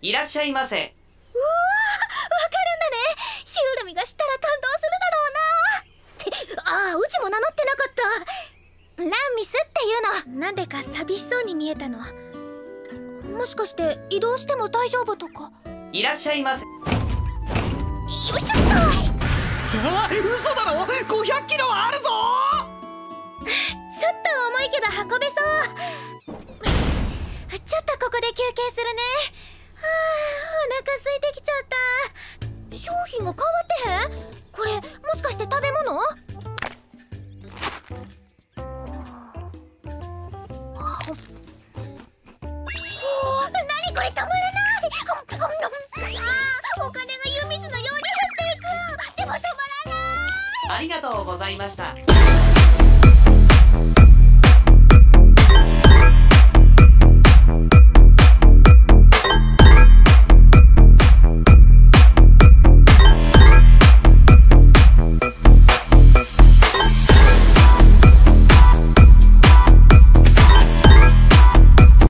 いらっしゃいませ。うわー、わかるんだね。ヒュールミが知ったら感動するだろうな。って、ああ、うちも名乗ってなかった。ランミスっていうの。なんでか寂しそうに見えたの。もしかして移動しても大丈夫とか。いらっしゃいませ。よいしょっと。ああ、嘘だろ。500キロはあるぞ。ちょっと重いけど運べそう。ちょっとここで休憩するね。はあ、お腹空いてきちゃった。商品が変わってへん？これもしかして食べ物？何これ、たまらない。あ、お金が湯水のように減っていく。でもたまらない。ありがとうございました。